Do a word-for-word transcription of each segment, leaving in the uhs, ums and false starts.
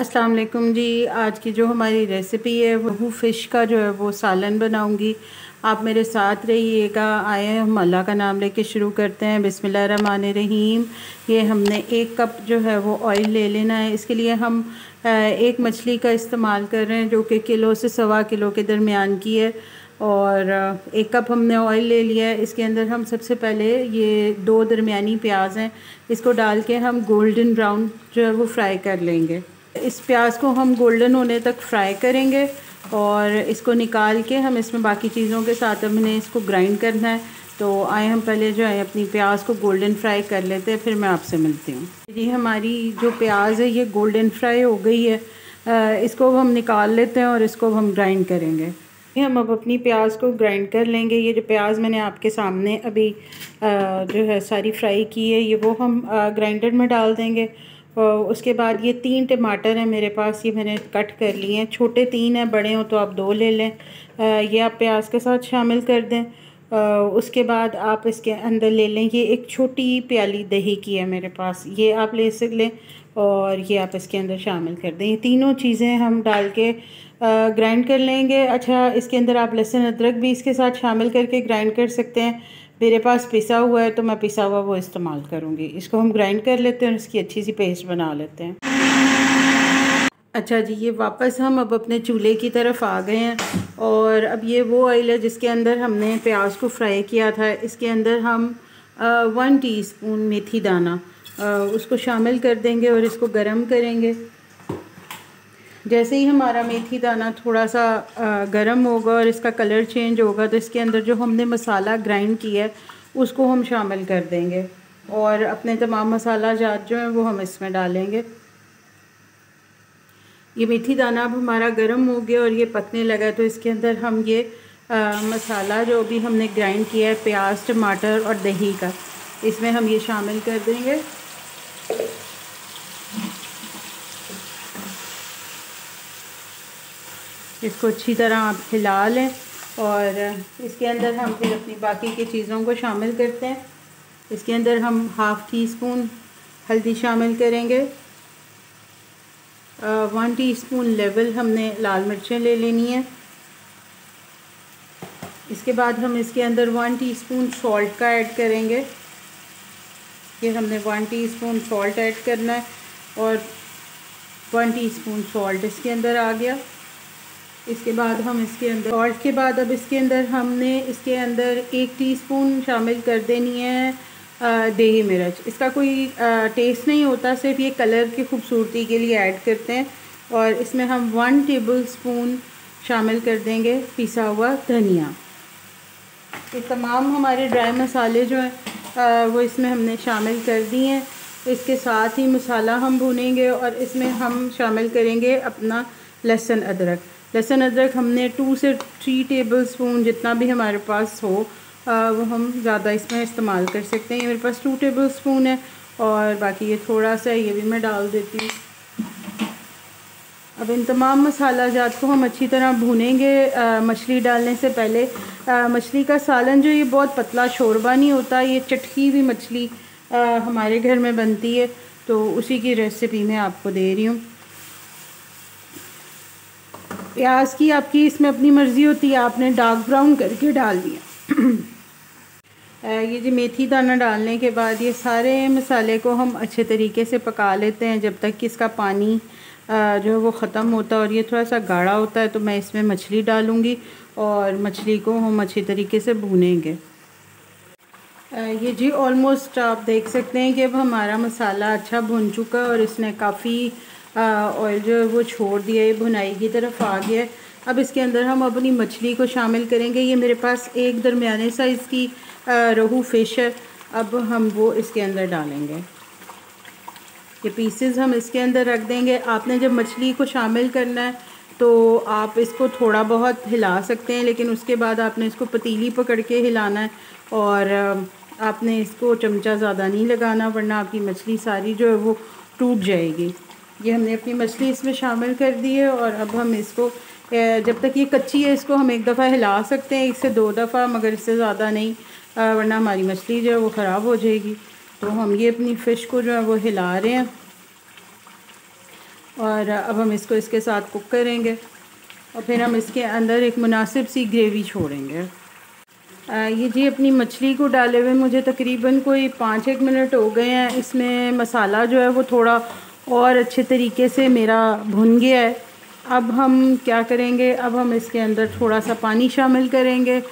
अस्सलाम वालेकुम जी। आज की जो हमारी रेसिपी है वो फ़िश का जो है वो सालन बनाऊंगी। आप मेरे साथ रहिएगा। आए हम अल्लाह का नाम लेके शुरू करते हैं। बिस्मिल्लाहिर्रहमानिर्रहीम। ये हमने एक कप जो है वो ऑयल ले लेना है। इसके लिए हम एक मछली का इस्तेमाल कर रहे हैं जो कि किलो से सवा किलो के दरमियान की है। और एक कप हमने ऑयल ले लिया है। इसके अंदर हम सबसे पहले ये दो दरमियानी प्याज हैं, इसको डाल के हम गोल्डन ब्राउन जो है वो फ्राई कर लेंगे। इस प्याज को हम गोल्डन होने तक फ्राई करेंगे और इसको निकाल के हम इसमें बाकी चीज़ों के साथ हमने इसको ग्राइंड करना है। तो आए हम पहले जो है अपनी प्याज को गोल्डन फ्राई कर लेते हैं, फिर मैं आपसे मिलती हूँ। जी, हमारी जो प्याज है ये गोल्डन फ्राई हो गई है, इसको हम निकाल लेते हैं और इसको हम ग्राइंड करेंगे। हम अब अपनी प्याज को ग्राइंड कर लेंगे। ये जो प्याज मैंने आपके सामने अभी जो है सारी फ्राई की है ये वो हम ग्राइंडर में डाल देंगे। और उसके बाद ये तीन टमाटर हैं मेरे पास, ये मैंने कट कर लिए हैं। छोटे तीन हैं, बड़े हों तो आप दो ले लें। ये आप प्याज के साथ शामिल कर दें। उसके बाद आप इसके अंदर ले लें, ये एक छोटी प्याली दही की है मेरे पास, ये आप ले सक लें और ये आप इसके अंदर शामिल कर दें। ये तीनों चीज़ें हम डाल के ग्राइंड कर लेंगे। अच्छा, इसके अंदर आप लहसुन अदरक भी इसके साथ शामिल करके ग्राइंड कर सकते हैं। मेरे पास पिसा हुआ है तो मैं पिसा हुआ वो इस्तेमाल करूँगी। इसको हम ग्राइंड कर लेते हैं और इसकी अच्छी सी पेस्ट बना लेते हैं। अच्छा जी, ये वापस हम अब अपने चूल्हे की तरफ आ गए हैं और अब ये वो ऑयल है जिसके अंदर हमने प्याज को फ्राई किया था। इसके अंदर हम आ, वन टीस्पून मेथी दाना आ, उसको शामिल कर देंगे और इसको गर्म करेंगे। जैसे ही हमारा मेथी दाना थोड़ा सा गर्म होगा और इसका कलर चेंज होगा तो इसके अंदर जो हमने मसाला ग्राइंड किया है उसको हम शामिल कर देंगे और अपने तमाम मसाला जात जो हैं वो हम इसमें डालेंगे। ये मेथी दाना अब हमारा गर्म हो गया और ये पकने लगा है तो इसके अंदर हम ये आ, मसाला जो भी हमने ग्राइंड किया है प्याज, टमाटर और दही का, इसमें हम ये शामिल कर देंगे। इसको अच्छी तरह आप हिला लें और इसके अंदर हम फिर अपनी बाकी की चीज़ों को शामिल करते हैं। इसके अंदर हम हाफ़ टी स्पून हल्दी शामिल करेंगे, वन टीस्पून लेवल हमने लाल मिर्चें ले लेनी है। इसके बाद हम इसके अंदर वन टीस्पून सॉल्ट का ऐड करेंगे। ये हमने वन टीस्पून सॉल्ट ऐड करना है और वन टीस्पून सॉल्ट इसके अंदर आ गया। इसके बाद हम इसके अंदर सॉल्ट के बाद अब इसके अंदर हमने इसके अंदर एक टीस्पून शामिल कर देनी है देगी मिर्च। इसका कोई आ, टेस्ट नहीं होता, सिर्फ ये कलर की खूबसूरती के लिए ऐड करते हैं। और इसमें हम वन टेबलस्पून शामिल कर देंगे पिसा हुआ धनिया। ये तमाम हमारे ड्राई मसाले जो हैं वो इसमें हमने शामिल कर दिए हैं। इसके साथ ही मसाला हम भूनेंगे और इसमें हम शामिल करेंगे अपना लहसुन अदरक। लहसुन अदरक हमने टू से थ्री टेबलस्पून जितना भी हमारे पास हो आ, वो हम ज़्यादा इसमें इस्तेमाल कर सकते हैं। ये मेरे पास टू टेबलस्पून है और बाकी ये थोड़ा सा ये भी मैं डाल देती हूँ। अब इन तमाम मसाला जात को हम अच्छी तरह भूनेंगे मछली डालने से पहले। आ, मछली का सालन जो ये बहुत पतला शोरबा नहीं होता, ये चटकी हुई मछली आ, हमारे घर में बनती है तो उसी की रेसिपी मैं आपको दे रही हूँ। प्याज की आपकी इसमें अपनी मर्ज़ी होती है, आपने डार्क ब्राउन करके डाल दिया। ये जी मेथी दाना डालने के बाद ये सारे मसाले को हम अच्छे तरीके से पका लेते हैं जब तक कि इसका पानी जो है वो ख़त्म होता है और ये थोड़ा सा गाढ़ा होता है। तो मैं इसमें मछली डालूँगी और मछली को हम अच्छे तरीके से भूनेंगे। ये जी ऑलमोस्ट आप देख सकते हैं कि अब हमारा मसाला अच्छा भुन चुका है और इसने काफ़ी ऑयल जो है वो छोड़ दिया, ये भुनाई की तरफ आ गया है। अब इसके अंदर हम अपनी मछली को शामिल करेंगे। ये मेरे पास एक दरमियाने साइज़ की रोहू फिश है, अब हम वो इसके अंदर डालेंगे। ये पीसेस हम इसके अंदर रख देंगे। आपने जब मछली को शामिल करना है तो आप इसको थोड़ा बहुत हिला सकते हैं, लेकिन उसके बाद आपने इसको पतीली पकड़ के हिलाना है और आपने इसको चमचा ज़्यादा नहीं लगाना वरना आपकी मछली सारी जो है वो टूट जाएगी। ये हमने अपनी मछली इसमें शामिल कर दी है और अब हम इसको जब तक ये कच्ची है इसको हम एक दफ़ा हिला सकते हैं, एक से दो दफ़ा, मगर इससे ज़्यादा नहीं वरना हमारी मछली जो है वो ख़राब हो जाएगी। तो हम ये अपनी फ़िश को जो है वो हिला रहे हैं। और अब हम इसको इसके साथ कुक करेंगे और फिर हम इसके अंदर एक मुनासिब सी ग्रेवी छोड़ेंगे। ये जी अपनी मछली को डाले हुए मुझे तकरीबन कोई पाँच एक मिनट हो गए हैं। इसमें मसाला जो है वो थोड़ा और अच्छे तरीके से मेरा भुन गया है। अब हम क्या करेंगे, अब हम इसके अंदर थोड़ा सा पानी शामिल करेंगे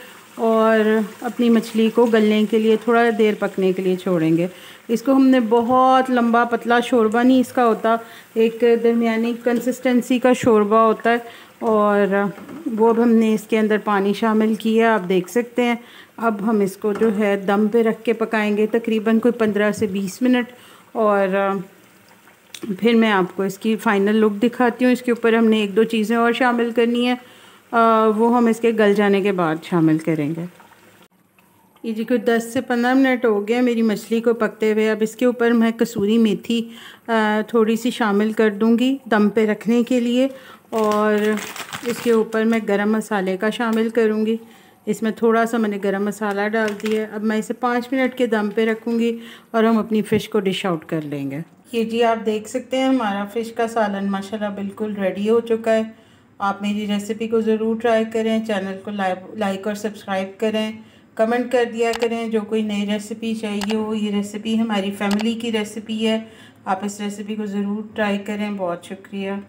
और अपनी मछली को गलने के लिए थोड़ा देर पकने के लिए छोड़ेंगे। इसको हमने बहुत लंबा पतला शोरबा नहीं इसका होता, एक दरमियानी कंसिस्टेंसी का शोरबा होता है और वो अब हमने इसके अंदर पानी शामिल किया, आप देख सकते हैं। अब हम इसको जो है दम पे रख के पकाएंगे तकरीबन कोई पंद्रह से बीस मिनट और फिर मैं आपको इसकी फ़ाइनल लुक दिखाती हूँ। इसके ऊपर हमने एक दो चीज़ें और शामिल करनी है, आ, वो हम इसके गल जाने के बाद शामिल करेंगे। ये जी कोई दस से पंद्रह मिनट हो गया मेरी मछली को पकते हुए। अब इसके ऊपर मैं कसूरी मेथी आ, थोड़ी सी शामिल कर दूँगी दम पे रखने के लिए और इसके ऊपर मैं गरम मसाले का शामिल करूँगी। इसमें थोड़ा सा मैंने गरम मसाला डाल दिया। अब मैं इसे पाँच मिनट के दम पे रखूँगी और हम अपनी फ़िश को डिश आउट कर लेंगे। ये जी आप देख सकते हैं हमारा फ़िश का सालन माशाल्लाह बिल्कुल रेडी हो चुका है। आप मेरी रेसिपी को ज़रूर ट्राई करें, चैनल को लाइक और सब्सक्राइब करें, कमेंट कर दिया करें जो कोई नई रेसिपी चाहिए हो। ये रेसिपी हमारी फैमिली की रेसिपी है, आप इस रेसिपी को ज़रूर ट्राई करें। बहुत शुक्रिया।